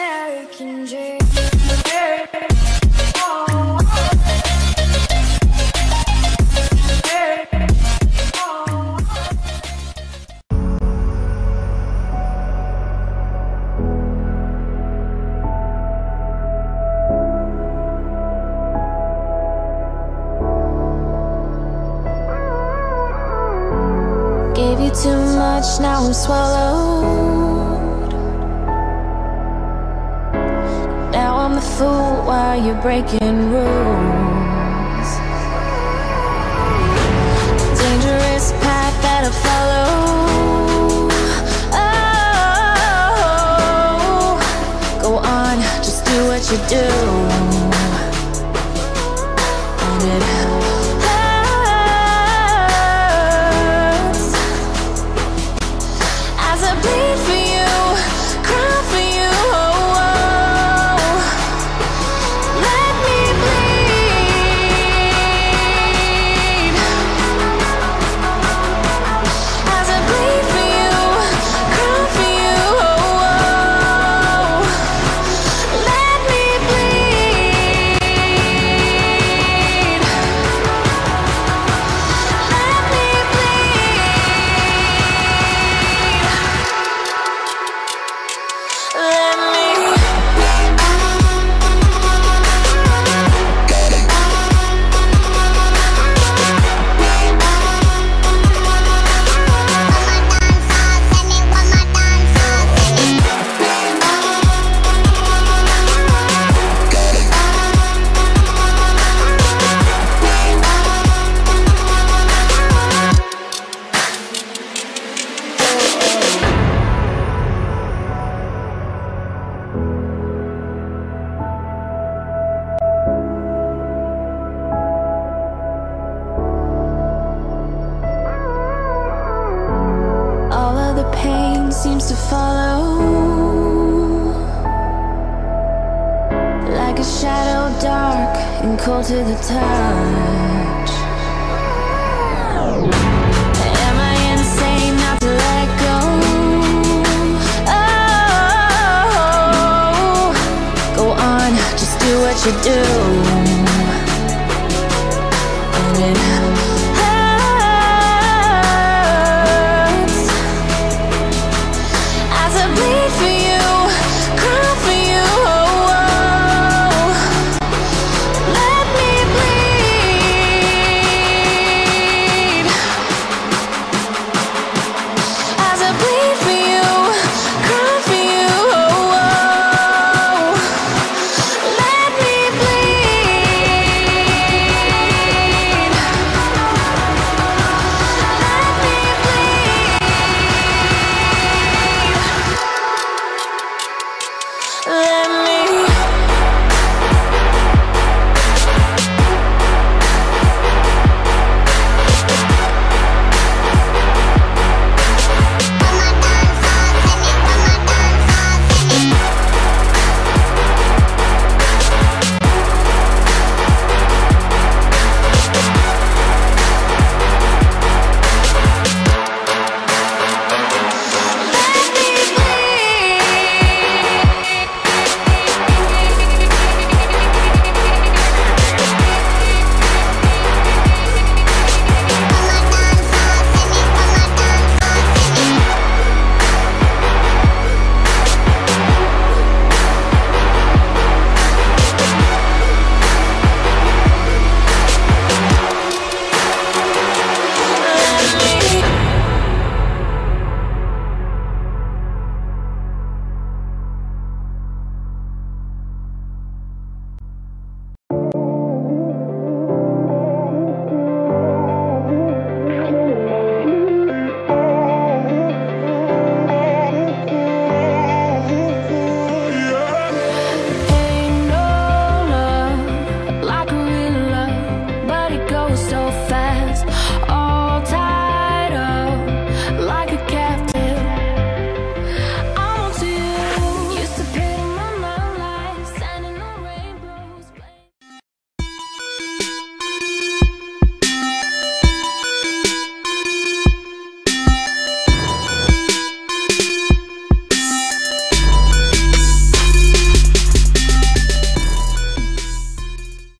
American dream. Gave you too much, now I'm swallowed. Now I'm the fool while you're breaking rules. The dangerous path that I follow. Oh, go on, just do what you do. And it seems to follow like a shadow, dark and cold to the touch. Am I insane not to let go? Oh, go on, just do what you do.